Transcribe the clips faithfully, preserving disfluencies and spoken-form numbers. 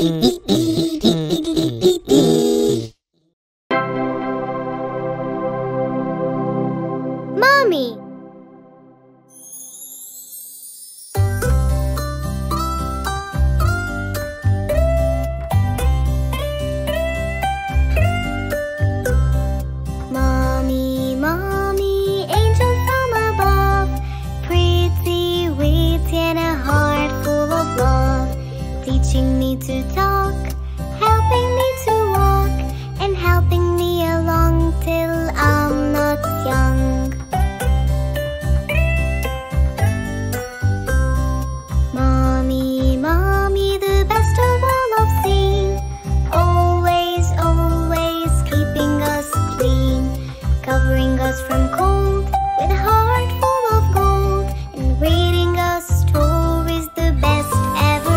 Mommy! Teaching me to talk, helping me to walk, and helping me along till I'm not young. Mommy, Mommy, the best of all I've seen, always, always keeping us clean, covering us from cold with a heart full of gold, and reading us stories the best ever.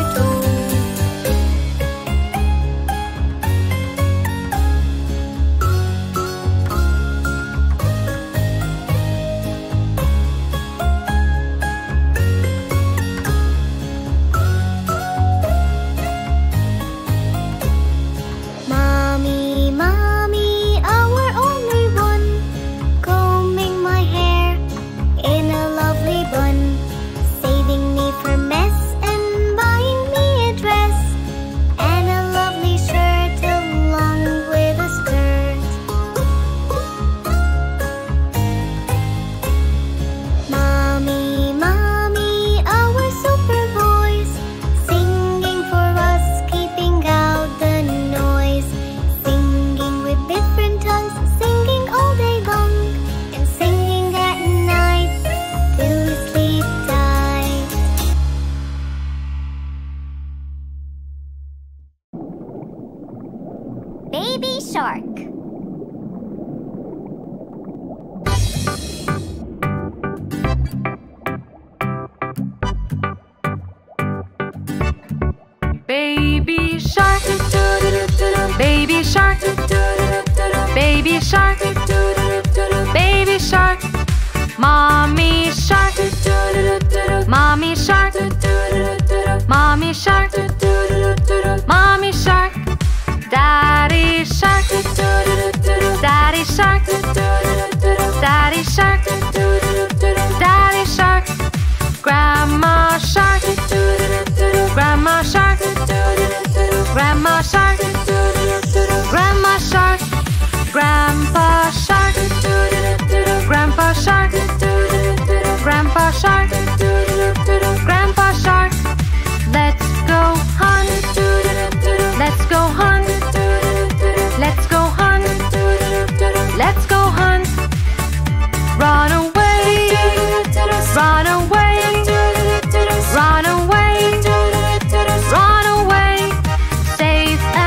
Baby Shark. Baby Shark, Baby Shark, Baby Shark, Baby Shark, Mommy Shark, Mommy Shark, Mommy Shark, Mommy Shark, Daddy Shark, Daddy Shark, Daddy Shark, Daddy Shark, Grandma Shark, Grandma Shark, Grandma Shark, Grandma Shark, Grandpa Shark, Grandpa Shark, Grandpa Shark, Grandpa Shark. Let's go hunt, let's go hunt, let's go hunt, let's go hunt. Run away, run away, run away, run away, safe.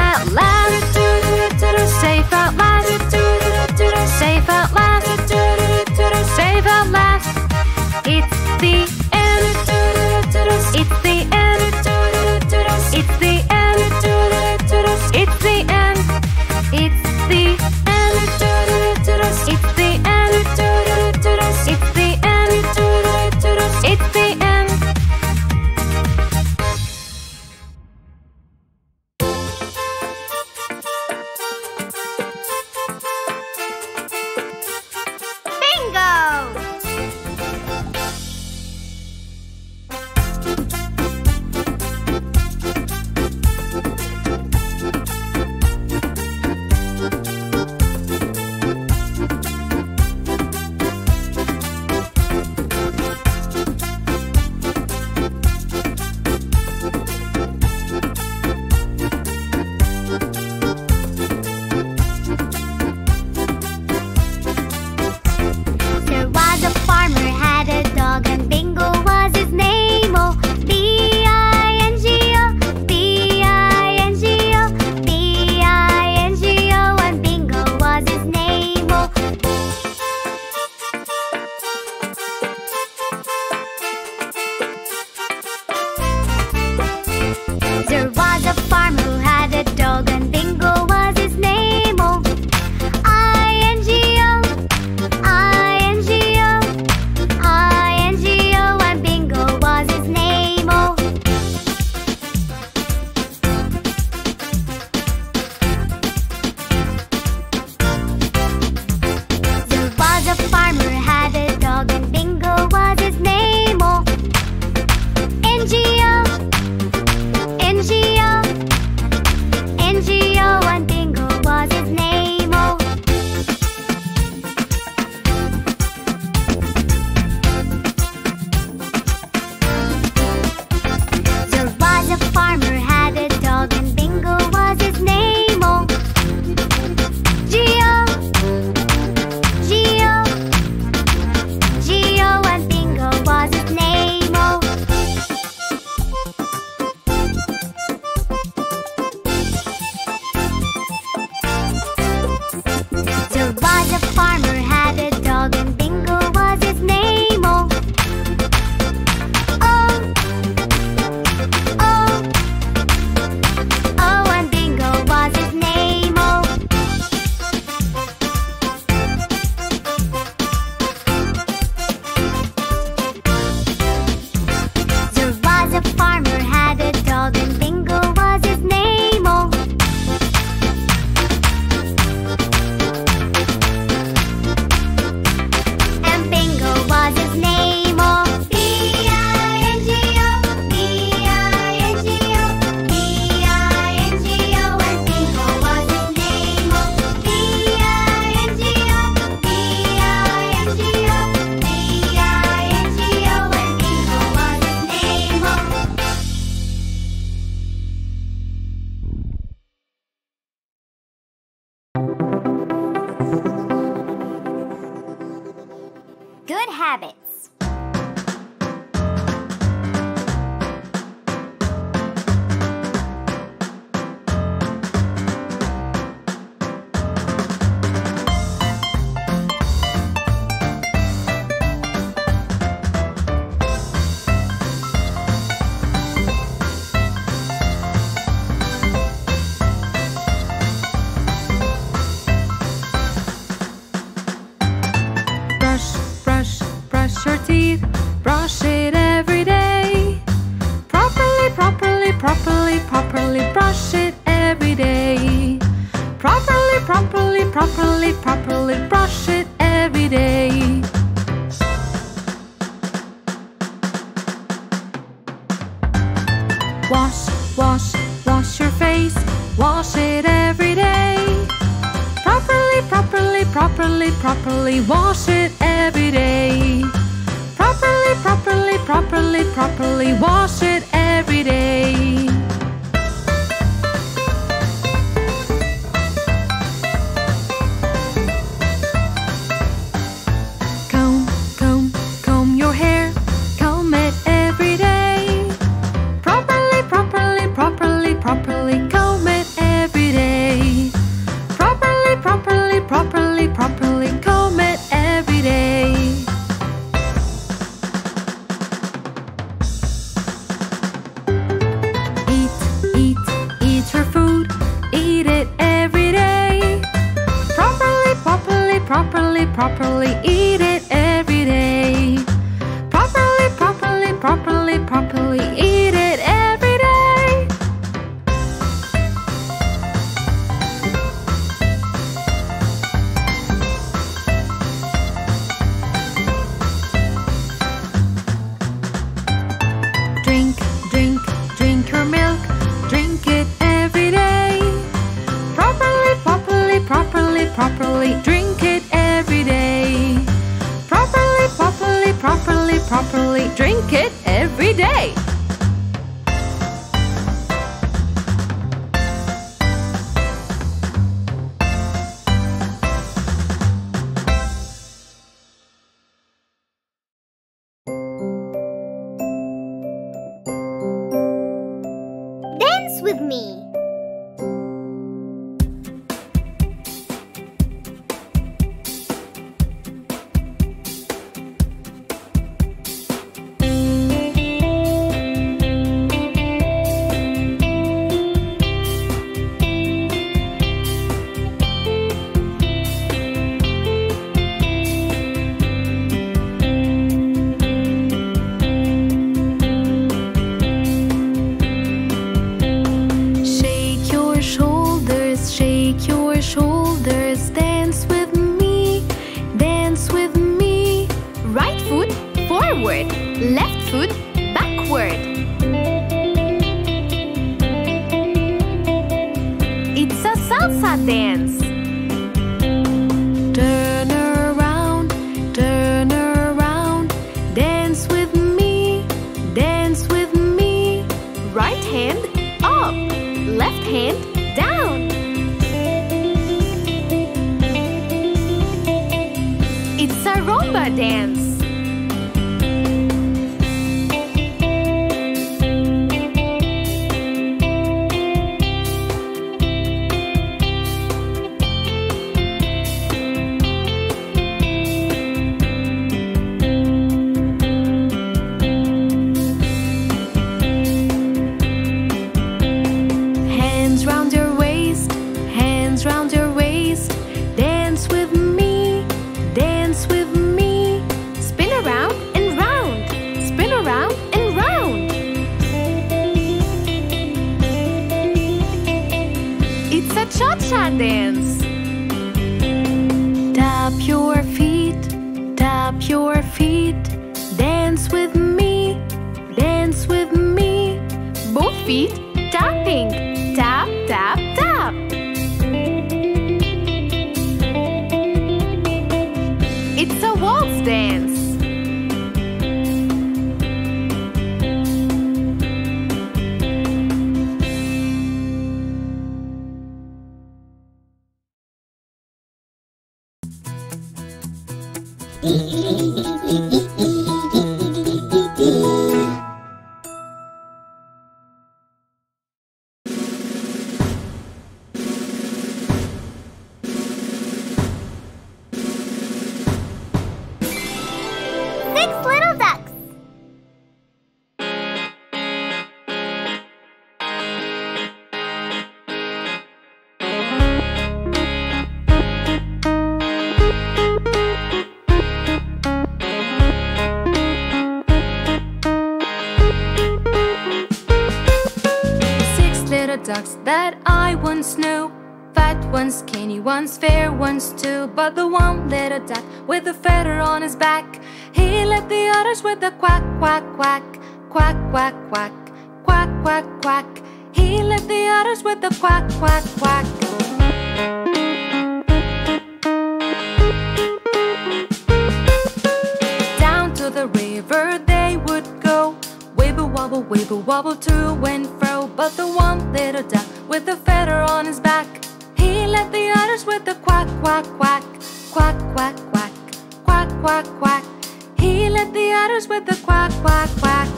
was a farmer, had a dog, and Bingo was his name. Oh, oh, oh, oh, and Bingo was his name. Oh, there was a farmer, had a dog, and Bingo was his name. Oh. Good habits. Properly, properly brush it every day. Properly, properly, properly, properly brush it every day. Wash, wash, wash your face. Wash it every day. Properly, properly, properly, properly wash it every day. Properly, properly, properly, properly wash it every day. Comb, comb, comb your hair. Comb it every day. Properly, properly, properly, properly comb it every day. Properly, properly, properly, properly comb it every day. Properly, properly eat it every day. Properly, properly, properly, properly eat it every day. Drink, drink, drink your milk. Drink it every day. Properly, properly, properly, properly drink it every day. Properly, properly, properly, properly drink it every day. Dance with me. Left foot backward. It's a salsa dance. Turn around, turn around. Dance with me, dance with me. Right hand up, left hand down. It's a rumba dance. cha-cha dance. Tap your feet, tap your feet. Dance with me, dance with me. Both feet tapping. Tap, tap, tap. It's a waltz dance. Ducks that I once knew. Fat ones, skinny ones, fair ones too. But the one little duck with a feather on his back, he left the others with a quack, quack, quack. Quack, quack, quack. Quack, quack, quack. He left the others with a quack, quack, quack. Down to the river they would go. Wibble, wobble, wibble, wobble to and fro. But the one little duck with a feather on his back, he left the others with a quack, quack, quack. Quack, quack, quack. Quack, quack, quack. He left the others with a quack, quack, quack.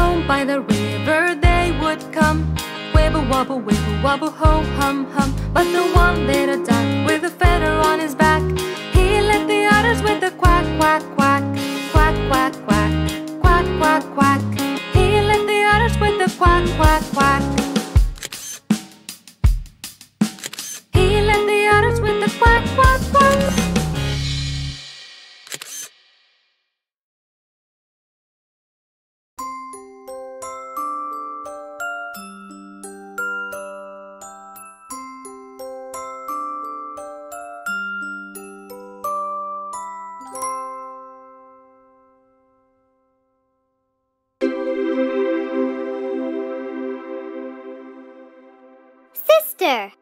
Home by the river they would come. Wibble, wobble, wibble, wobble, ho, hum, hum. But the one little duck with a feather on his back, he left the others with a quack, quack, quack. Quack, quack, quack. Quack, quack, quack. He left the others with a quack, quack, quack. He left the others with a quack, quack, quack. Sister.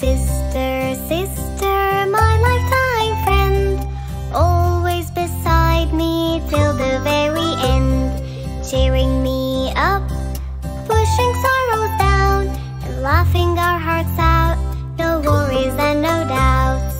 Sister, sister, my lifetime friend, always beside me till the very end, cheering me up, pushing sorrows down, and laughing our hearts out, no worries and no doubts.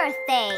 birthday!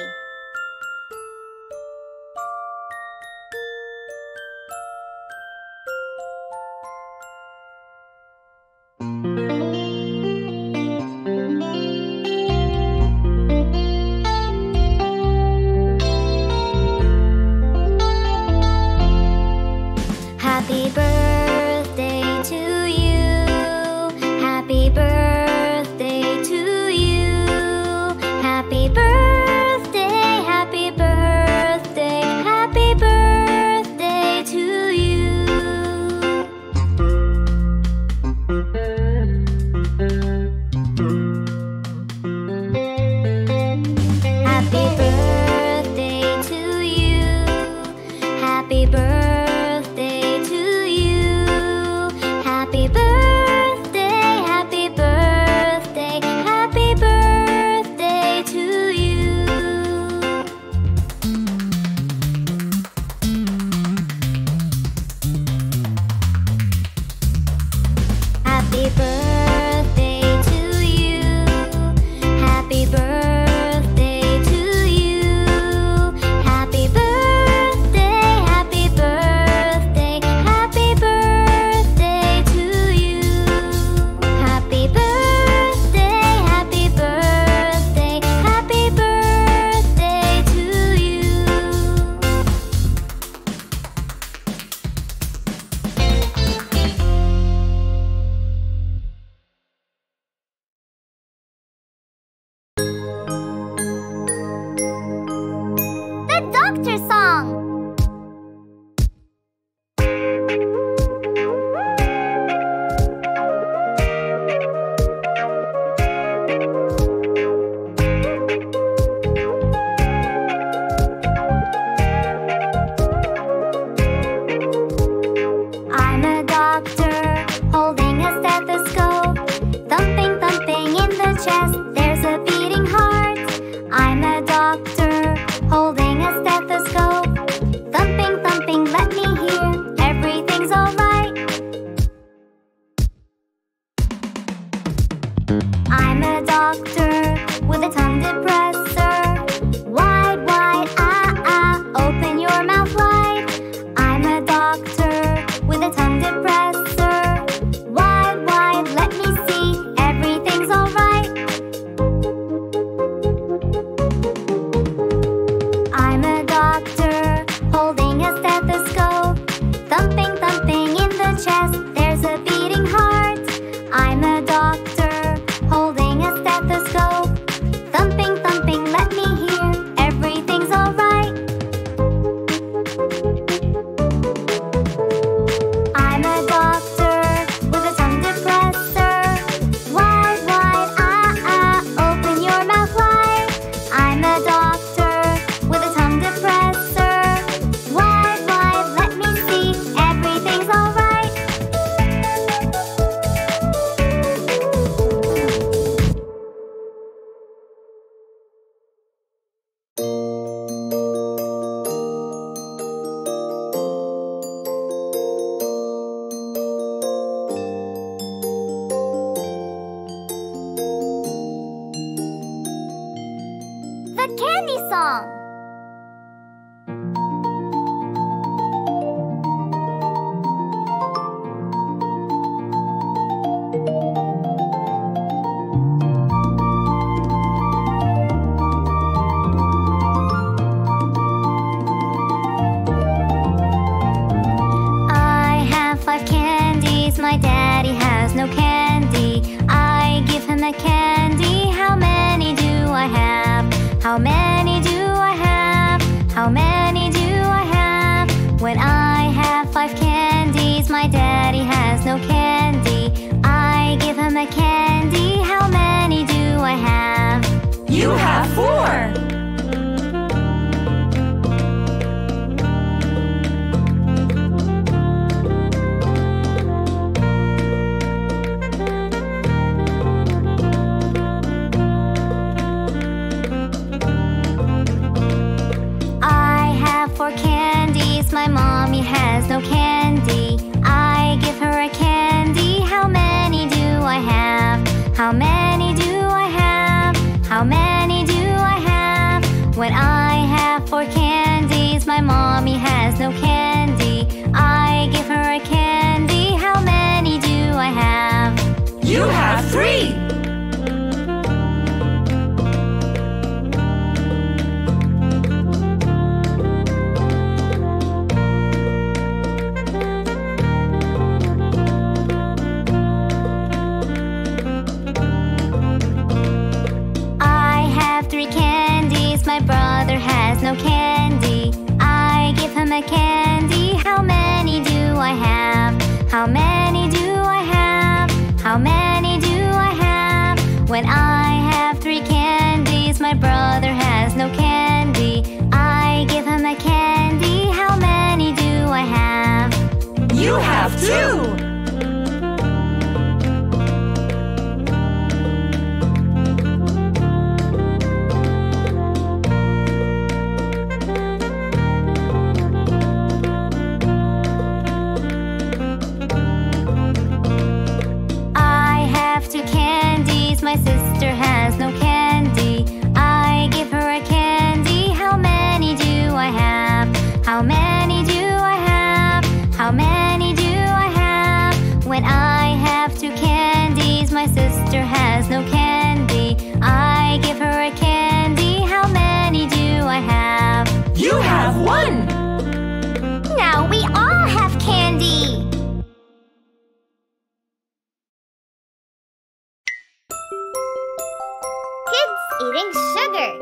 How many do I have? How many do I have? has no candy. I give her a candy. How many do I have? You have three! No candy. I give him a candy. How many do I have? How many do I have? How many do I have? When I have three candies, my brother has no candy. I give him a candy. How many do I have? You have two! My sister has no candy. I give her a candy. How many do I have? How many do I have? How many do I have? When I have two candies, my sister has no candy. I give her a candy. How many do I have? You have one! Now we all have candy! Eating sugar.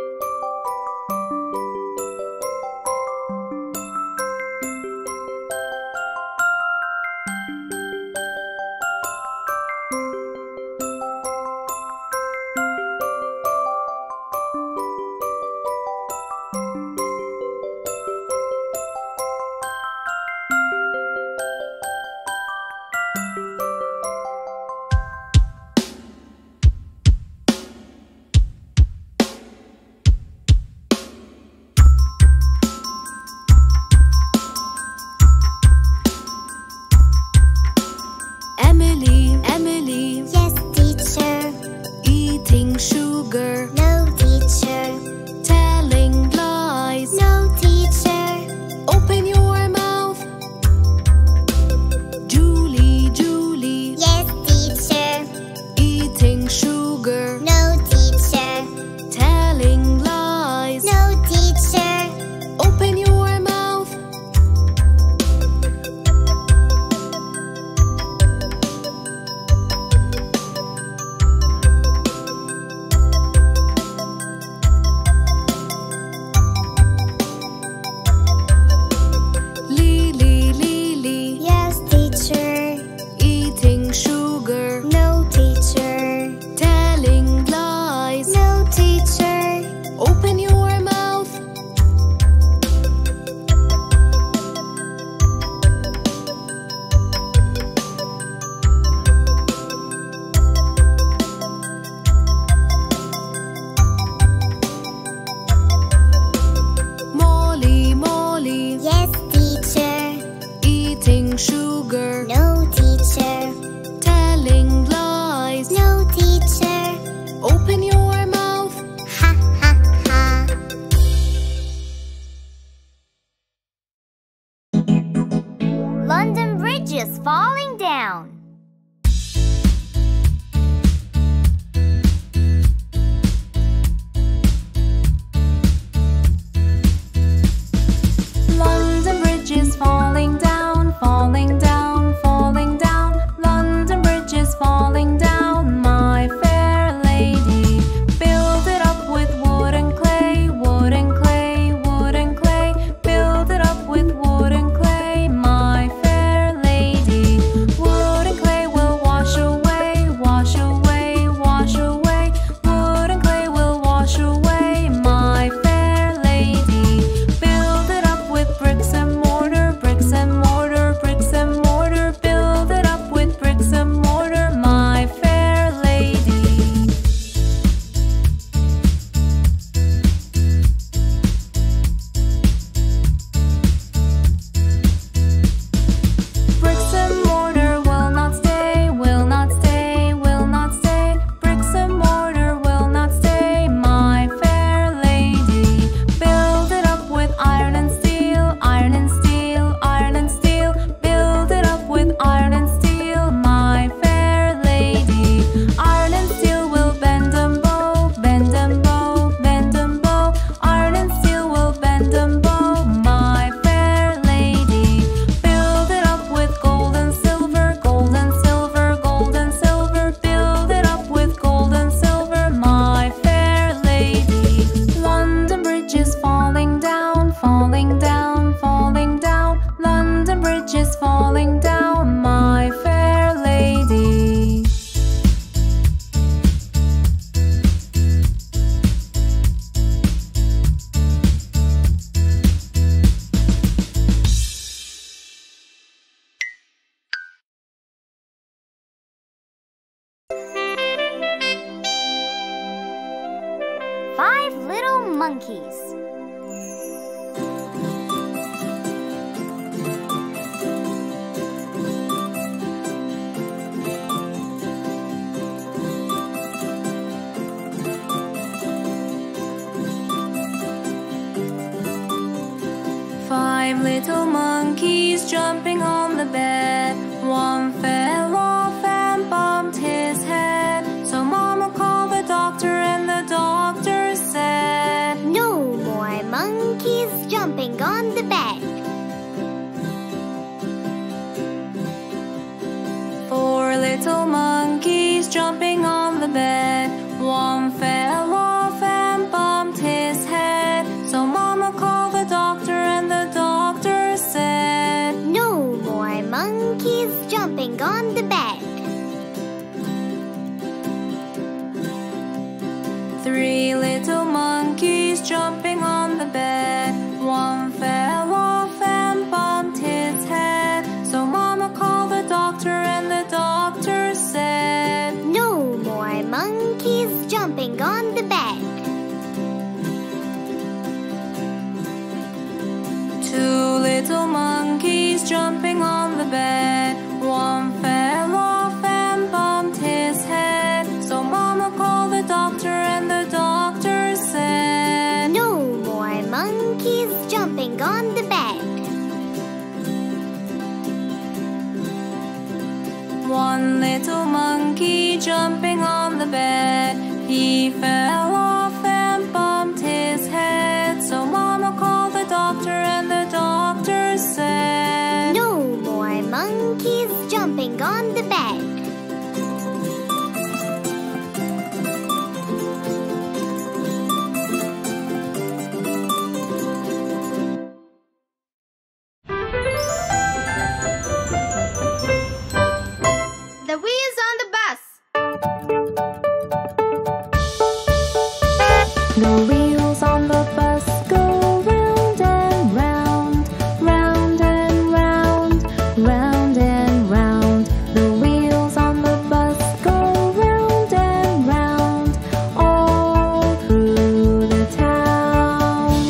five little monkeys. Five little monkeys jumping on the bed. One fell off and bumped his head. So Mama called the doctor and the doctor said, "No more monkeys jumping on the bed." Four little monkeys jumping on the bed. One fell off and bumped his head. So Mama called the doctor and the doctor said, "No more monkeys jumping on the bed." Three little monkeys jumping on the bed. One fell off and bumped his head. So Mama called the doctor and the doctor said, "No more monkeys jumping on the bed." Two little monkeys jumping on the bed. One fell off and bumped his head. So Mama called the doctor and the doctor said, "No more monkeys jumping on the bed." One little monkey jumping on the bed. He fell off and bumped his head. So Mama called the doctor and the doctor said, "No more monkeys jumping on the bed." The wheels on the bus. The wheels on the bus go round and round, round and round, round and round. The wheels on the bus go round and round, all through the town.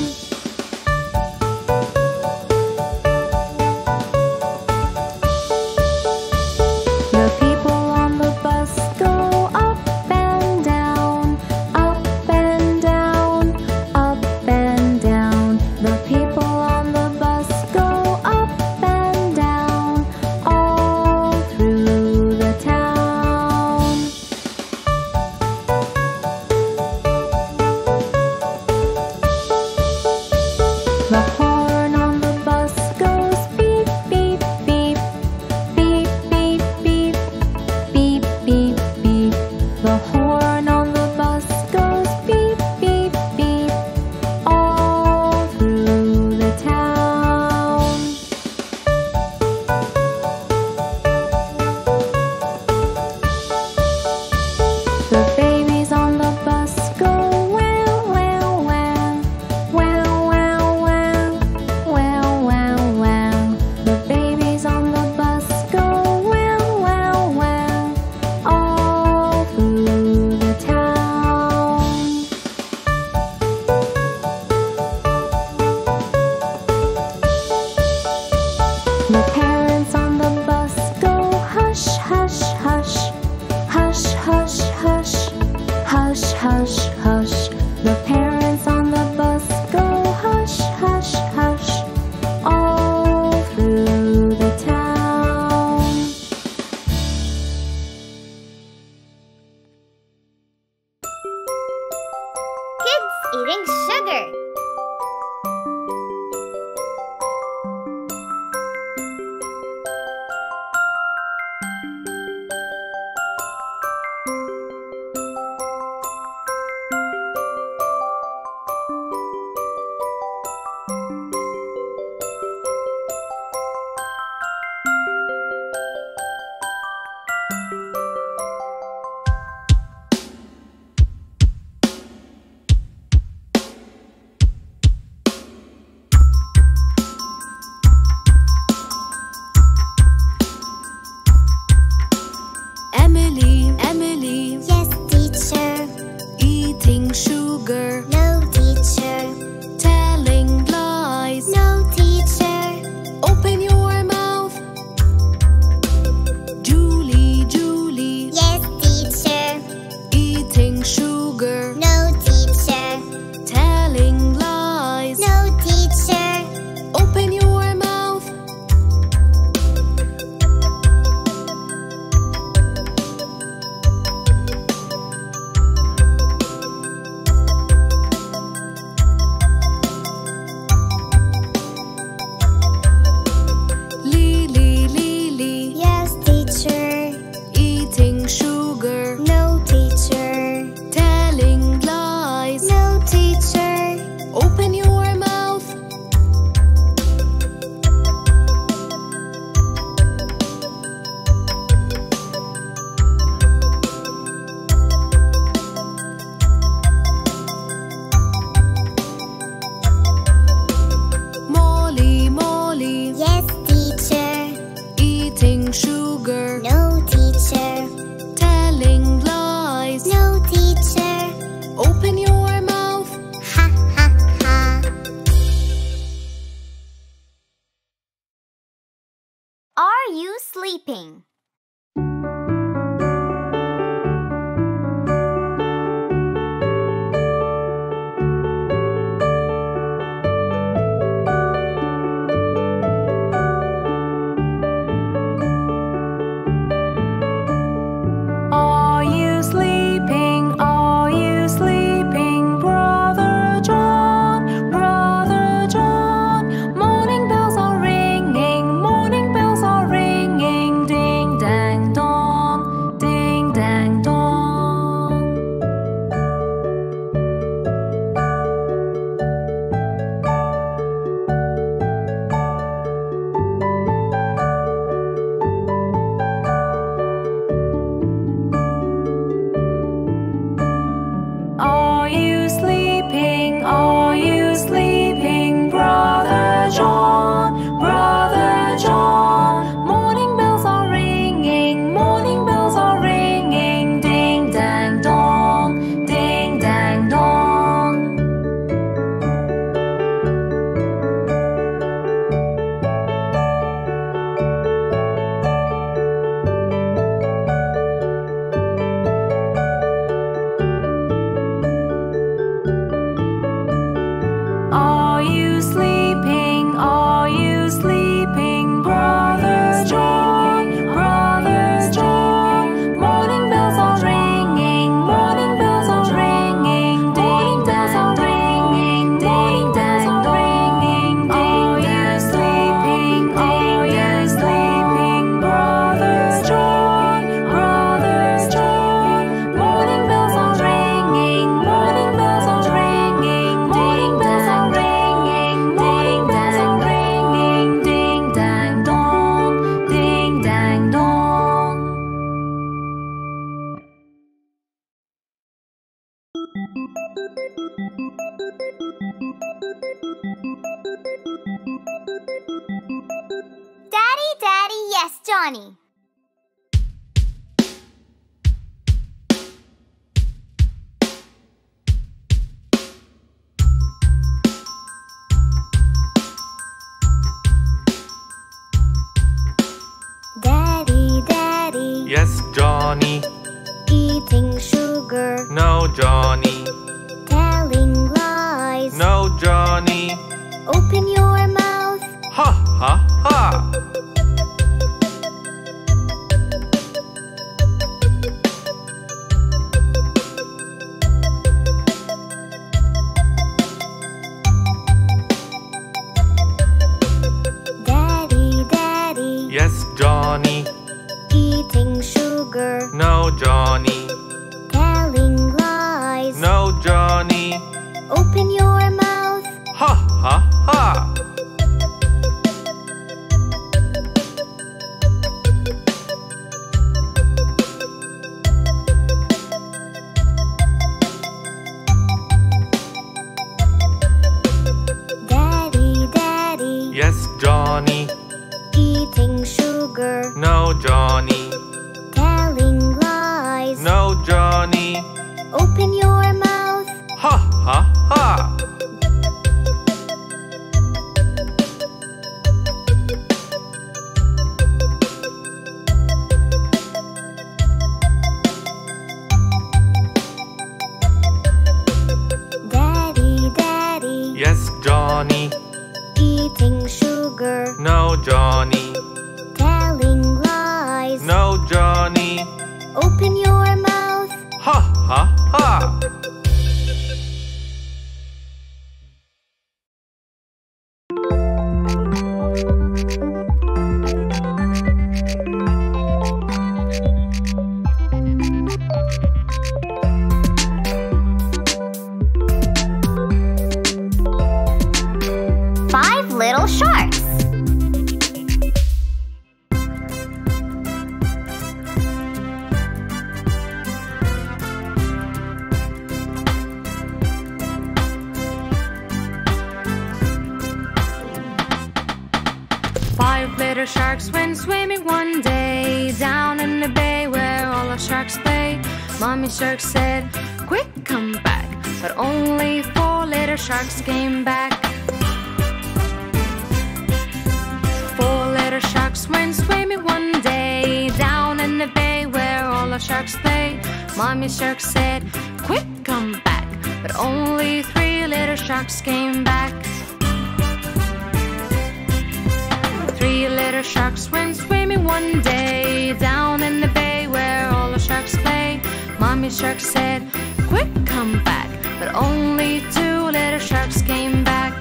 The sleeping. Four little sharks went swimming one day. sharks played. Mommy shark said, "Quick, come back!" But only three little sharks came back. Three little sharks went swimming one day down in the bay where all the sharks play. Mommy shark said, "Quick, come back!" But only two little sharks came back.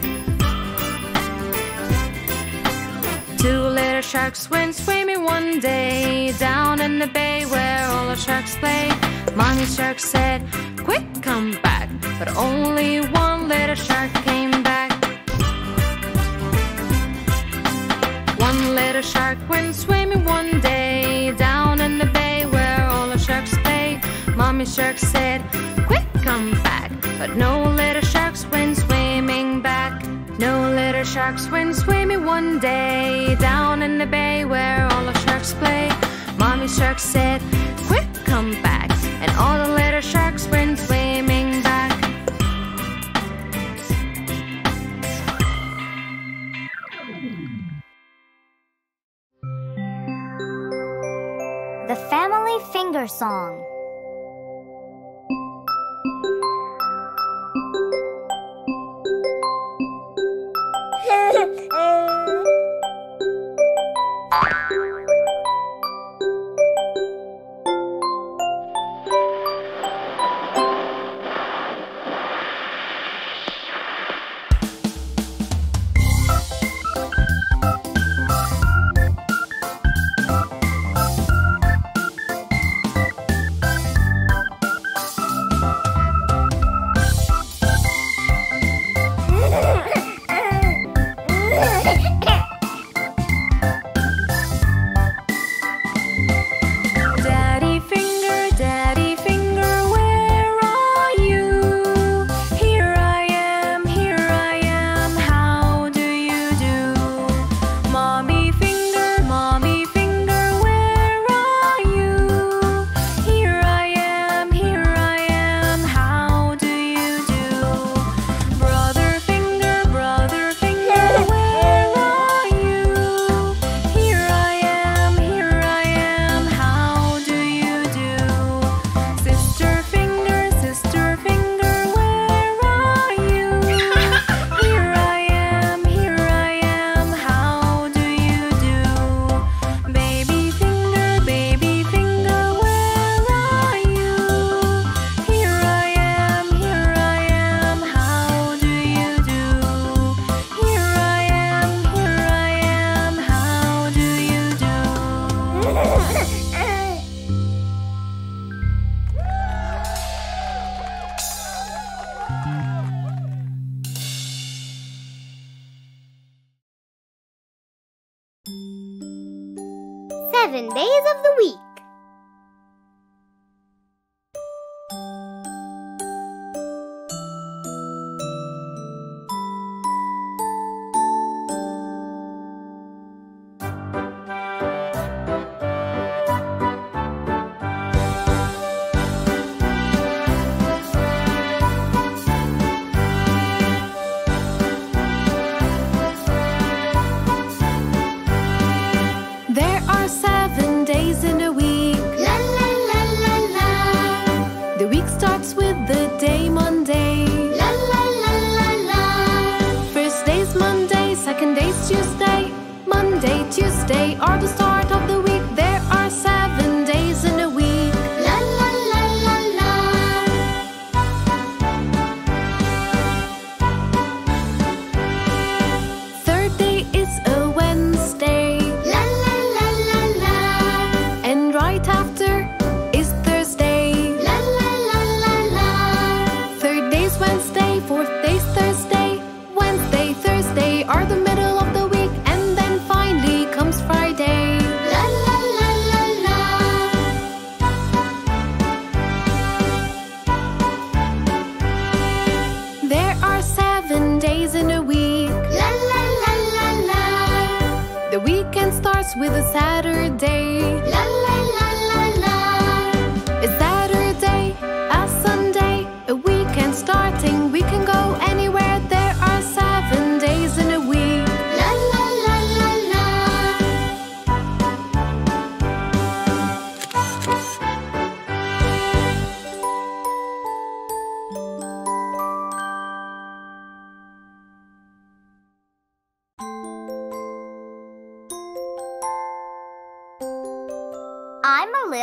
Two little sharks went swimming one day down in the bay where all the sharks play. Mommy shark said, "Quick, come back!" But only one little shark came back. One little shark went swimming one day down in the bay where all the sharks play. Mommy shark said, "Quick, come back!" But no little sharks went swimming back. No little sharks went swimming one day down in the bay where all the sharks play. Mommy shark said, "Quick, come back!" And all the little sharks went swimming back. The Family Finger Song. Seven days of the week.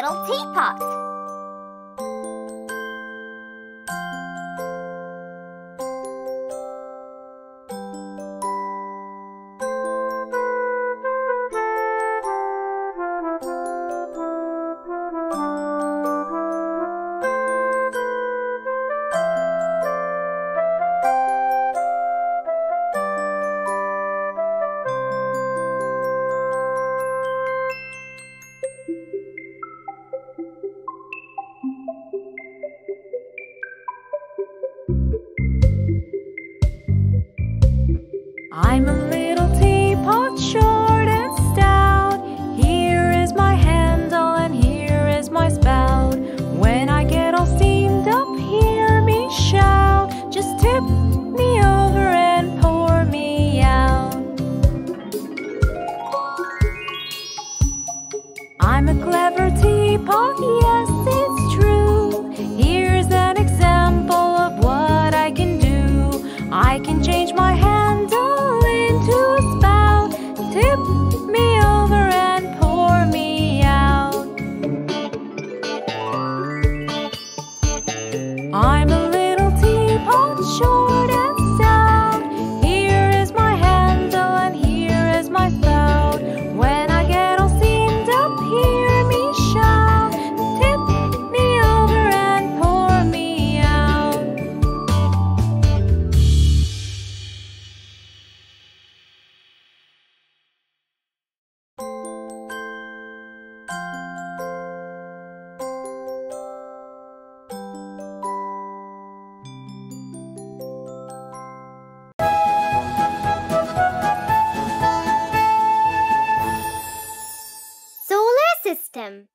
little teapot. I'm a little teapot, short and stout. Here is my handle and here is my spout. When I get all steamed up, hear me shout. Just tip me over and pour me out. I'm a clever teapot, yes, it's true. Here's an example of what I can do. I can change my handle to spout, tip me over and pour me out. I'm a little teapot, short and stout. Here is my handle and here is my spout. When I get all steamed up, hear me shout. Tip me over and pour me out. System.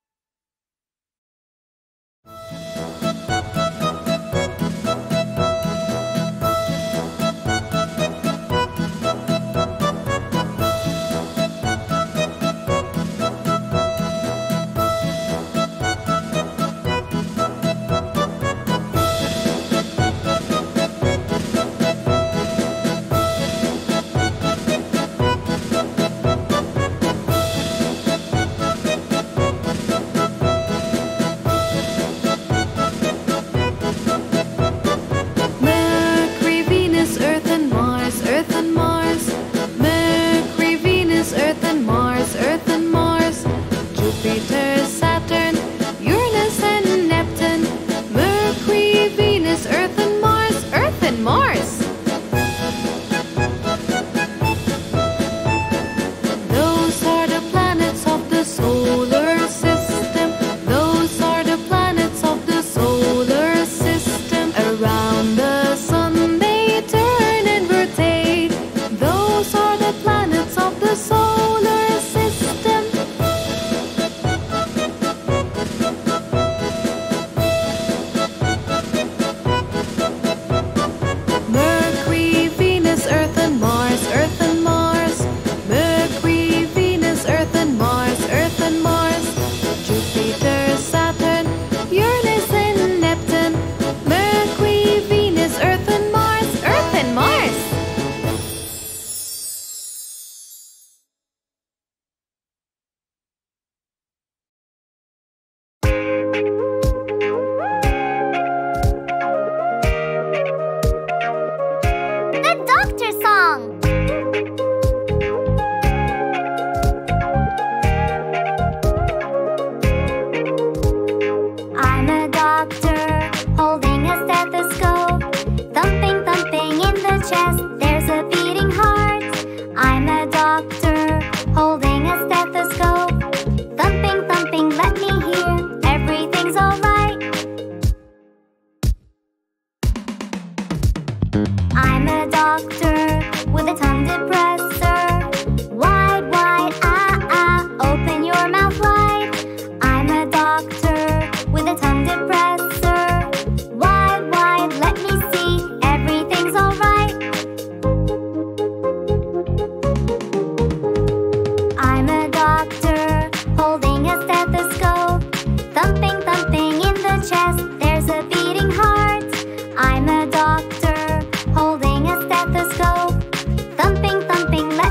Thumping, thumping, let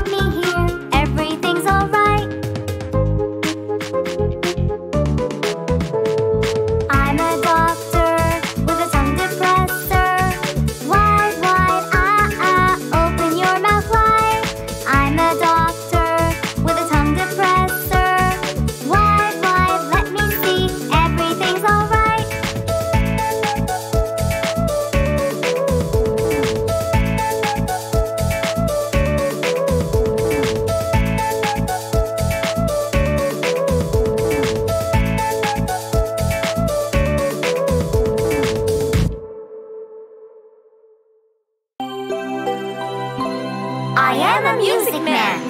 I'm a music man.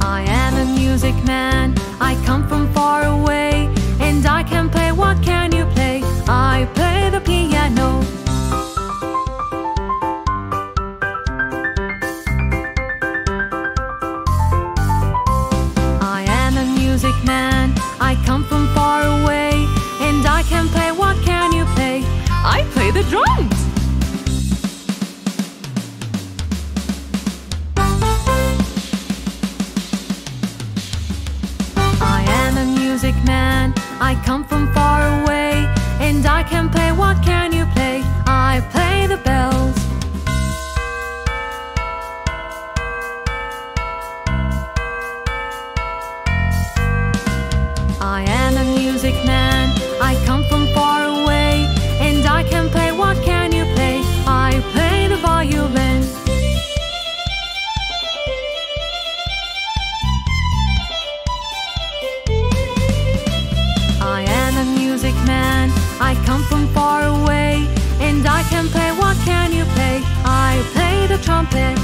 I am a music man. I come from far away, and I can play. What can you play? I play the piano. I come from far away, and I can play. What can you play? I play the bells. I am a music man. I come from far away, and I can play. What can you play? I play the violin. I come from far away, and I can play. What can you play? I play the trumpet.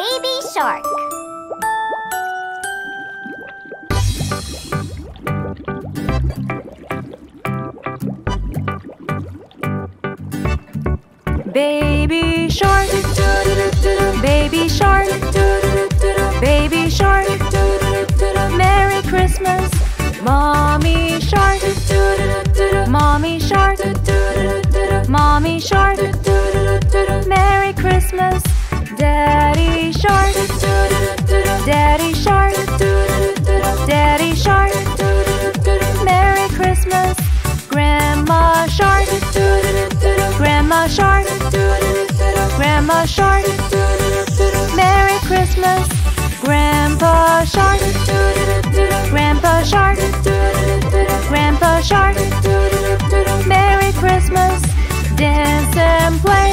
Baby shark, baby shark, baby shark, Merry Christmas. Mommy shark, mommy shark, mommy shark, Merry Christmas. Daddy shark, daddy shark, daddy shark, Merry Christmas. Grandma shark, Grandma shark, Grandma shark, Merry Christmas. Grandpa shark, Grandpa shark, Grandpa shark, Merry Christmas. Dance and play,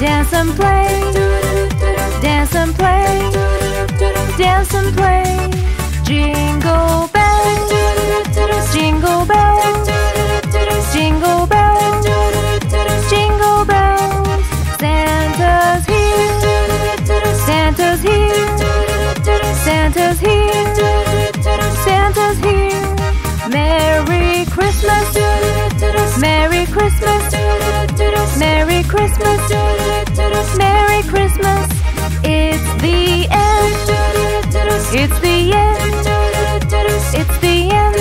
dance and play, dance and play, dance and play. Jingle bells, jingle bells, jingle bells, jingle bells. Santa Christmas, Merry Christmas. It's the end, it's the end, it's the end,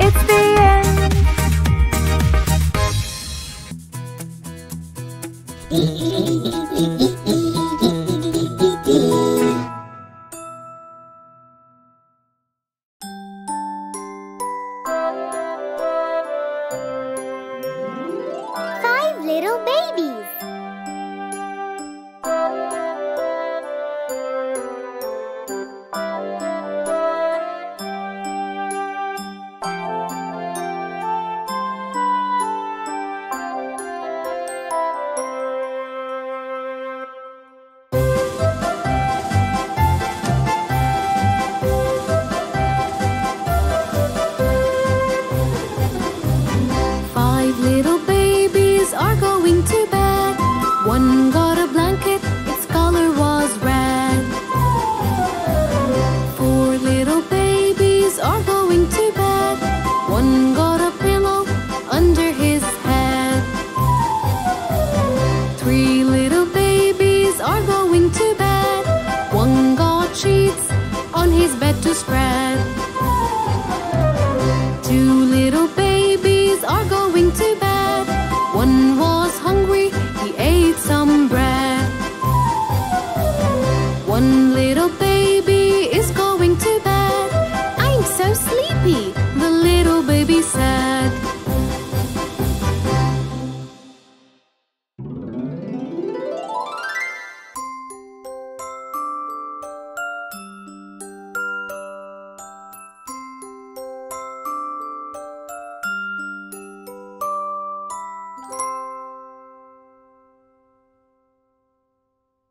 it's the end. Five little babies.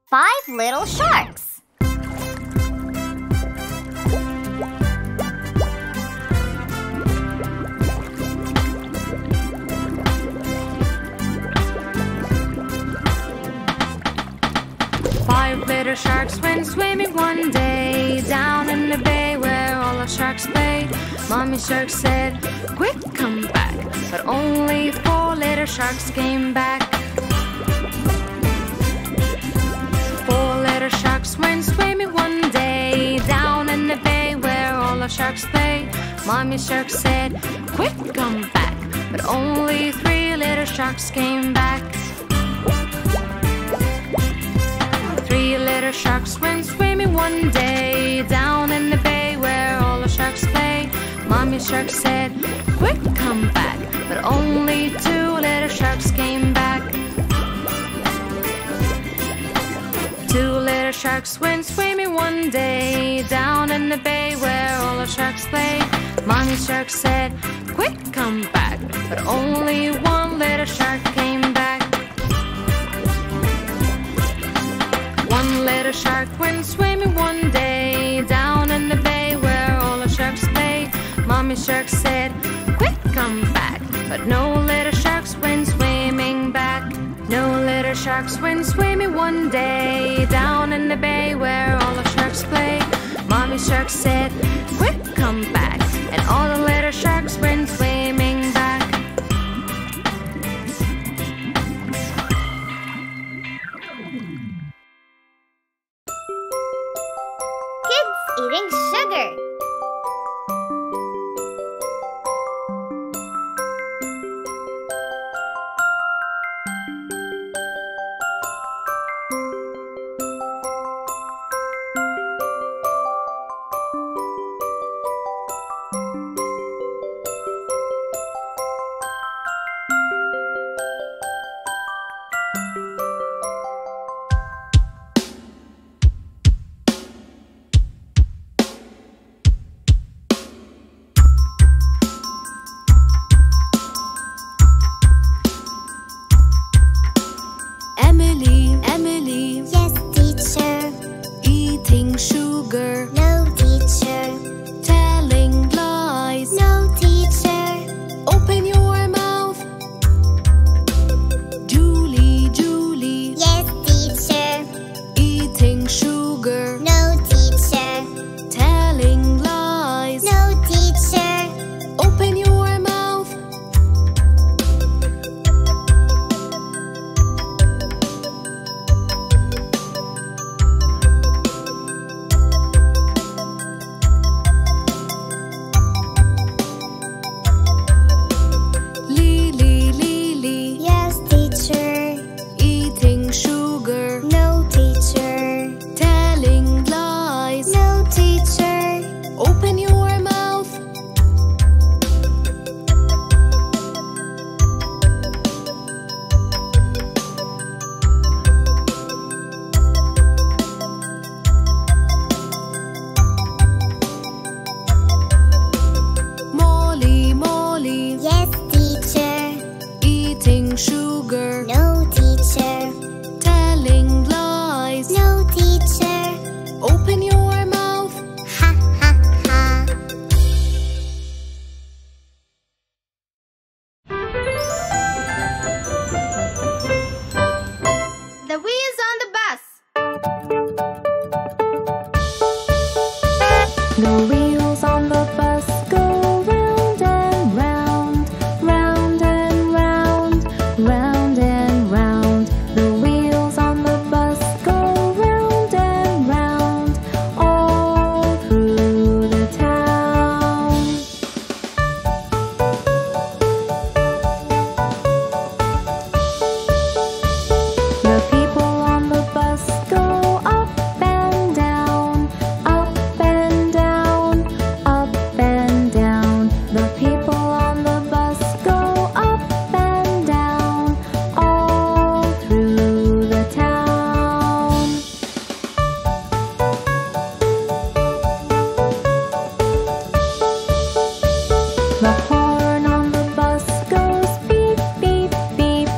Five little sharks. Five little sharks went swimming one day down in the bay where all the sharks play. Mommy shark said, "Quick, come back!" But only four little sharks came back. Sharks went swimming one day down in the bay where all the sharks play. Mommy shark said, "Quick, come back!" But only three little sharks came back. Three little sharks went swimming one day down in the bay where all the sharks play. Mommy shark said, "Quick, come back!" But only two little sharks came back. Two little sharks went swimming one day down in the bay where all the sharks play. Mommy shark said, "Quick, come back!" But only one little shark came back. One little shark went swimming one day down in the bay where all the sharks play. Mommy shark said, "Quick, come back!" But no little sharks went swimming back. No little sharks went swimming one day down in the bay where all the sharks play. Mommy shark said, "Quick, come back!" And all the little sharks went swimming back. Kids eating sugar. cougar. No, teacher. Telling lies. No, teacher. Open your mouth. Ha, ha, ha. The wheels on the bus. The wheels on the bus go round and round, round and round, round and round. The wheels on the bus go round and round, all through the town. The people on the bus go up and down, up and down, up and down. The people on the bus go up and down, all through the town. The horn on the bus goes beep, beep, beep,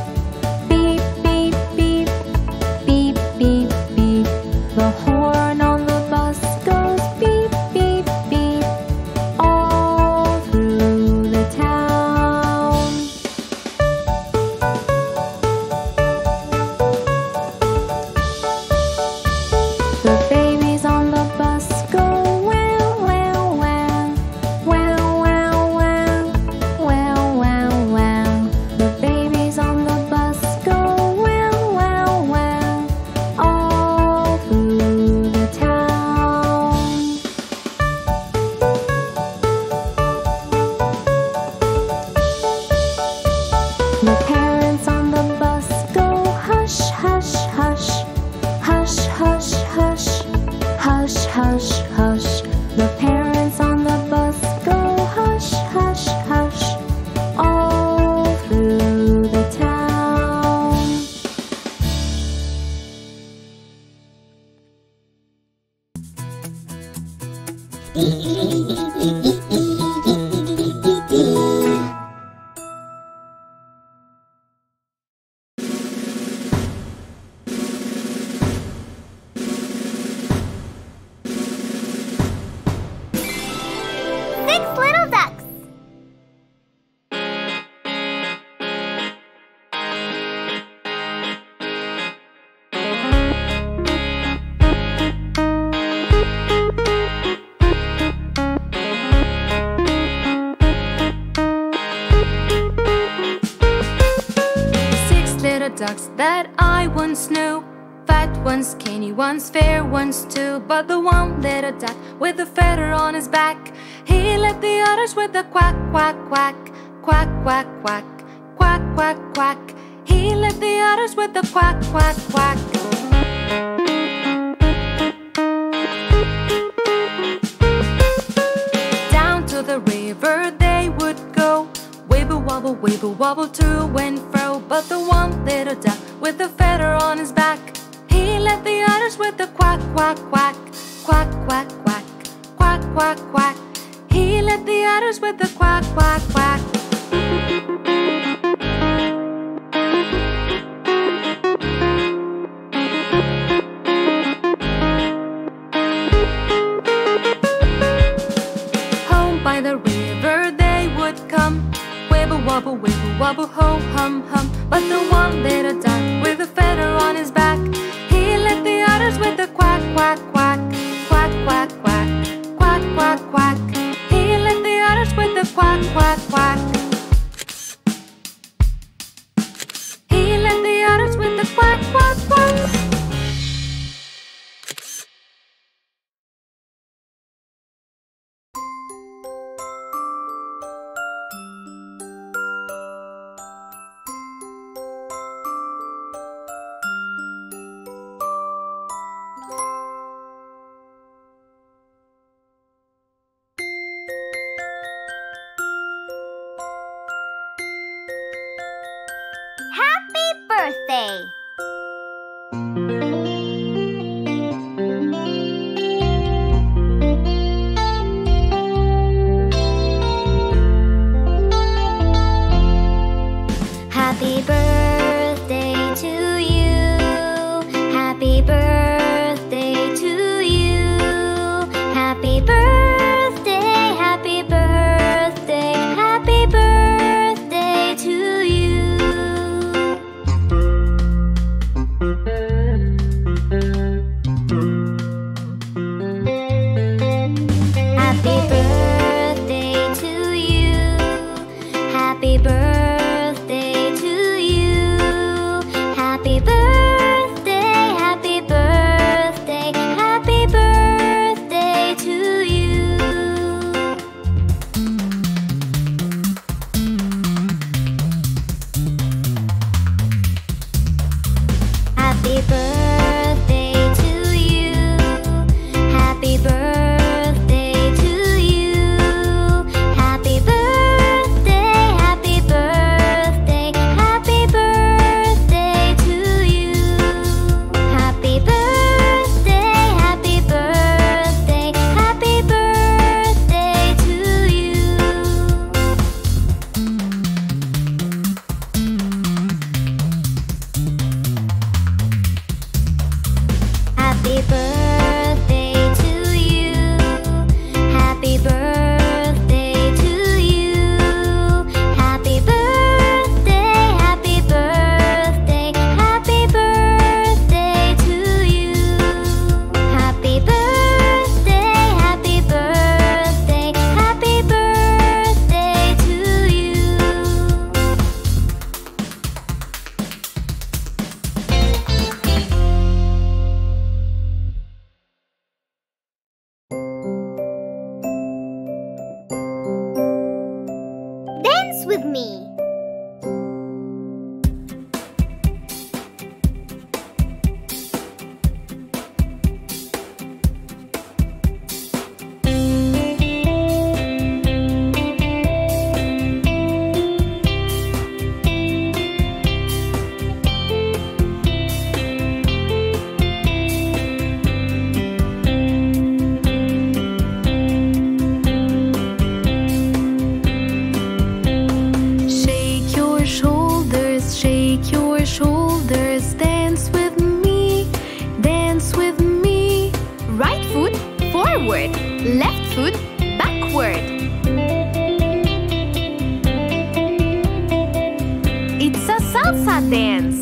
beep, beep, beep, beep, beep, beep. The horn on the bus goes beep, beep, beep, all through the town. The babies on the bus go wow, wow, wow, wow, wow, wow, wow, wow, wow. The babies on the bus go wow, wow, wow, all through the town. The parents on the bus go hush, hush, hush, hush, hush, hush, hush, hush, hush. The parents on the bus go hush, hush, hush, all through the town. Six little ducks. Six little ducks that I once knew. Fat ones, skinny ones, fair ones too. But the one little duck with the feather on his back, he left the others with a quack, quack, quack, quack, quack, quack, quack, quack, quack. He left the others with a quack, quack, quack. Down to the river they would go, wibble wobble, wibble wobble, to and fro. But the one little duck with the feather on his back, he left the others with a quack, quack, quack, quack, quack, quack, quack, quack, quack. He left the others with a quack, quack, quack. Home by the river they would come, wibble wobble, wibble wobble, ho hum hum. But the one little duck with a feather on his back, with the quack, quack, quack, quack, quack, quack, quack, quack, quack. He left the others with the quack, quack, quack. He left the others with the quack, quack, quack. Birthday. Happy birthday. salsa dance.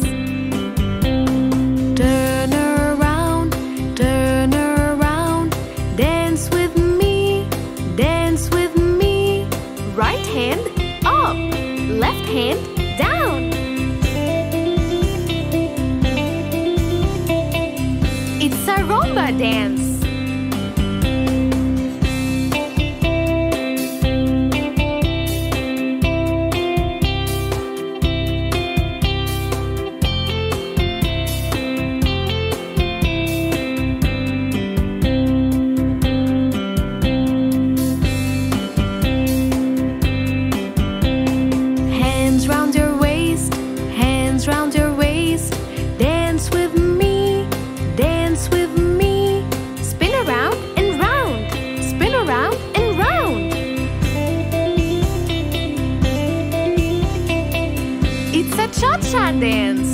Turn around, turn around, dance with me, dance with me. Right hand up, left hand down. It's a rumba dance. Cha-cha dance.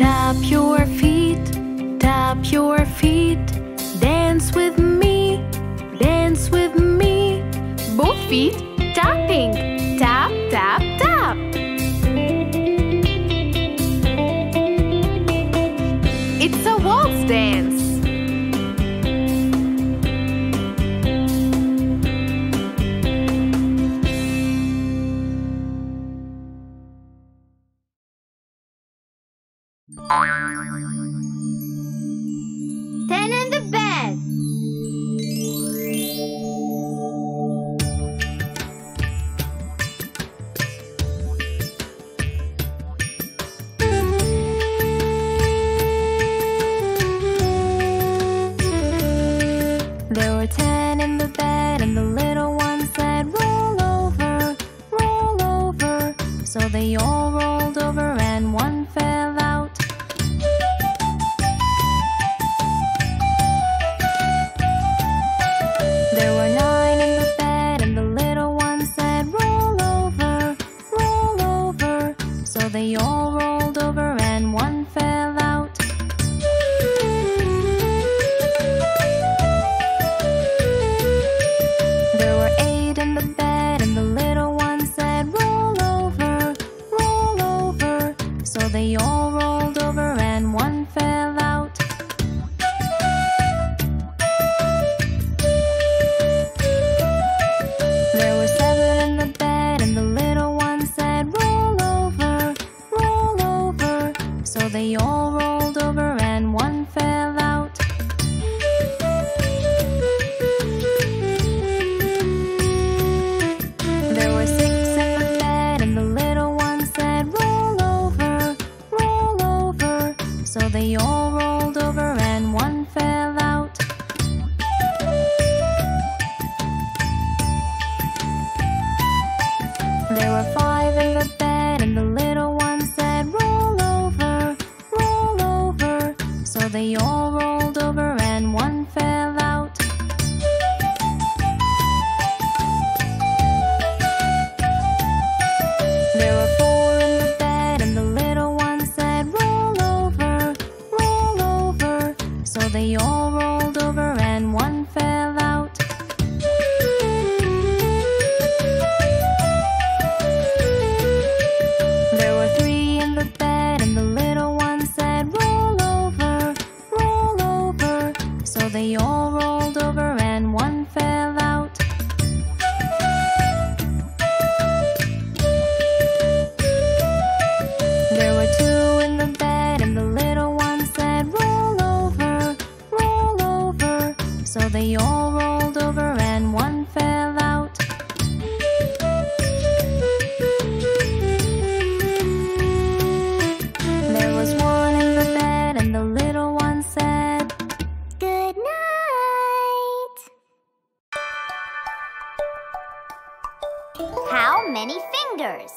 Tap your feet, tap your feet. Dance with me, dance with me. Both feet tapping. Tap, tap, tap. It's a waltz dance. Ten in the bed. There were ten in the bed, and the little one said, roll over, roll over. So they all rolled over, and one fell out. They all rolled over and one fell out. There were eight in the bed, and the little one said, roll over, roll over. So they all rolled over and one fell out. There were seven in the bed, and the little one said, roll over, roll over. So they all rolled over and one fell out. There were six in the bed, and the little one said, roll over, roll over. So they all rolled over and one fell out. There were five in the bed, and the little one said, roll over, roll over. So they all rolled over and one fell out. There were four in the bed, and the little one said, roll over, roll over. So they all rolled over and one fell out. There were three in the bed, and the little one said, roll over, roll over. So they all rolled over and one fell out. There were two in the bed, and the little one said, roll over, roll over. So they all rolled over and one fell out. There was one in the bed, and the little one said, good night. How many fingers?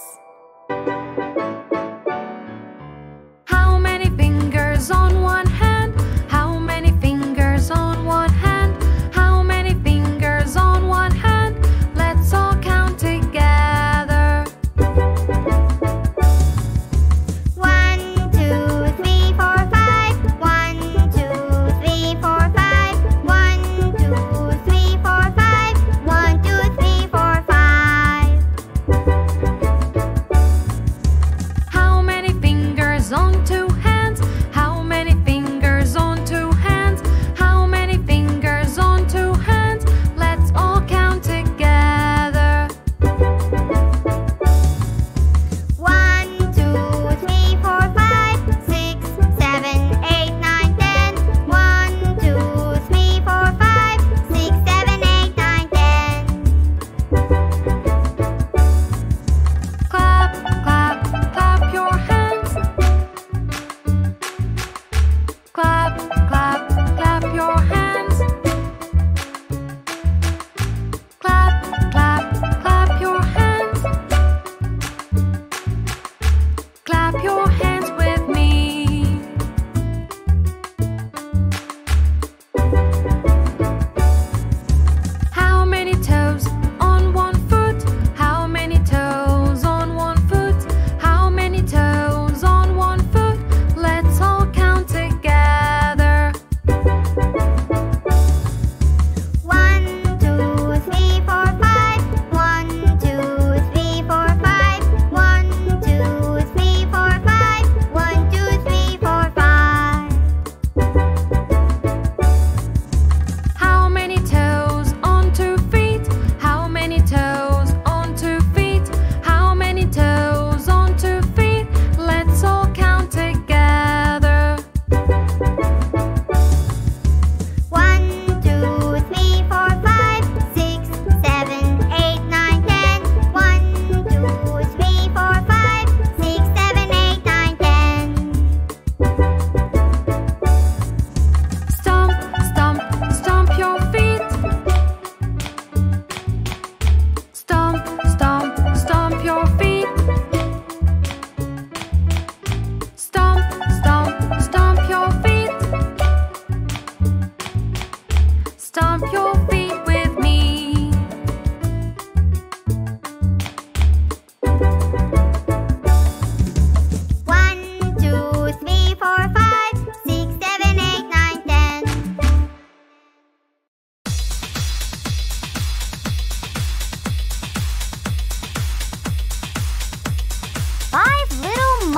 How many fingers on one hand? How many fingers on one hand? How many fingers on one hand? Let's all count together. One, two, three, four, five. One, two, three, four, five. One, two, three, four, five. One, two, three, four, five.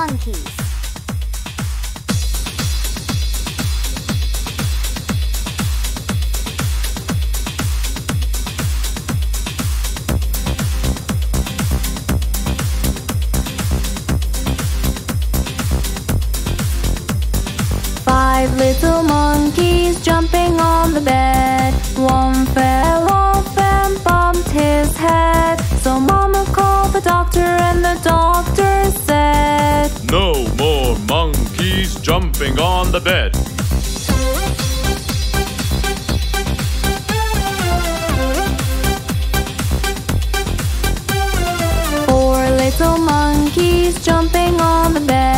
monkeys. Five little monkeys jumping on the bed. One fell off and bumped his head. So Mama called the doctor and the doctor said, "No more monkeys jumping on the bed." Four little monkeys jumping on the bed.